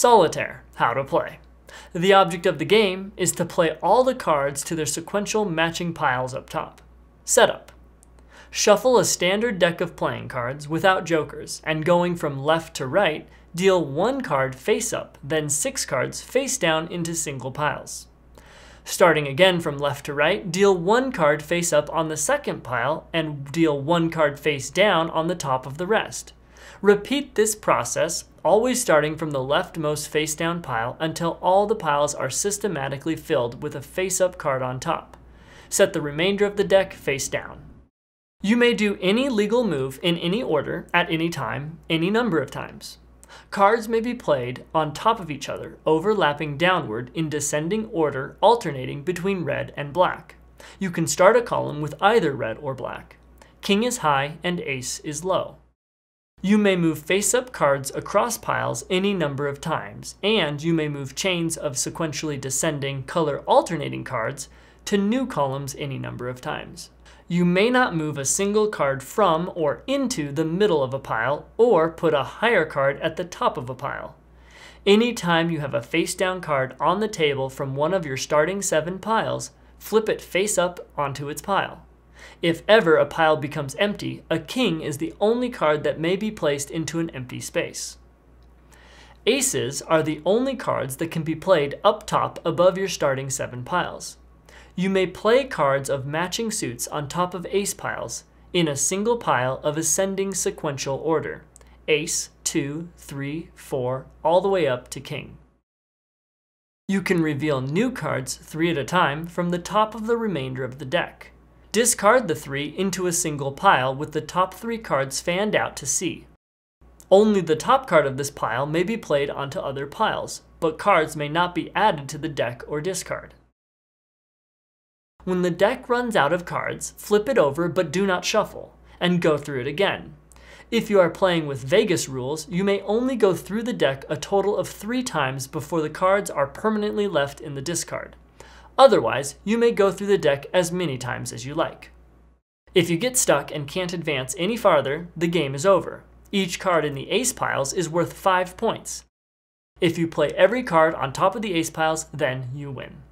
Solitaire, how to play. The object of the game is to play all the cards to their sequential matching piles up top. Setup. Shuffle a standard deck of playing cards without jokers, and going from left to right, deal 1 card face up, then 6 cards face down into single piles. Starting again from left to right, deal 1 card face up on the second pile and deal 1 card face down on the top of the rest. Repeat this process, always starting from the leftmost face down pile until all the piles are systematically filled with a face up card on top. Set the remainder of the deck face down. You may do any legal move in any order, at any time, any number of times. Cards may be played on top of each other, overlapping downward in descending order, alternating between red and black. You can start a column with either red or black. King is high and ace is low. You may move face-up cards across piles any number of times, and you may move chains of sequentially descending, color-alternating cards to new columns any number of times. You may not move a single card from or into the middle of a pile, or put a higher card at the top of a pile. Anytime you have a face-down card on the table from one of your starting 7 piles, flip it face-up onto its pile. If ever a pile becomes empty, a king is the only card that may be placed into an empty space. Aces are the only cards that can be played up top above your starting 7 piles. You may play cards of matching suits on top of ace piles in a single pile of ascending sequential order, ace, 2, 3, 4, all the way up to king. You can reveal new cards 3 at a time from the top of the remainder of the deck. Discard the 3 into a single pile with the top 3 cards fanned out to sea. Only the top card of this pile may be played onto other piles, but cards may not be added to the deck or discard. When the deck runs out of cards, flip it over but do not shuffle, and go through it again. If you are playing with Vegas rules, you may only go through the deck a total of 3 times before the cards are permanently left in the discard. Otherwise, you may go through the deck as many times as you like. If you get stuck and can't advance any farther, the game is over. Each card in the ace piles is worth 5 points. If you play every card on top of the ace piles, then you win.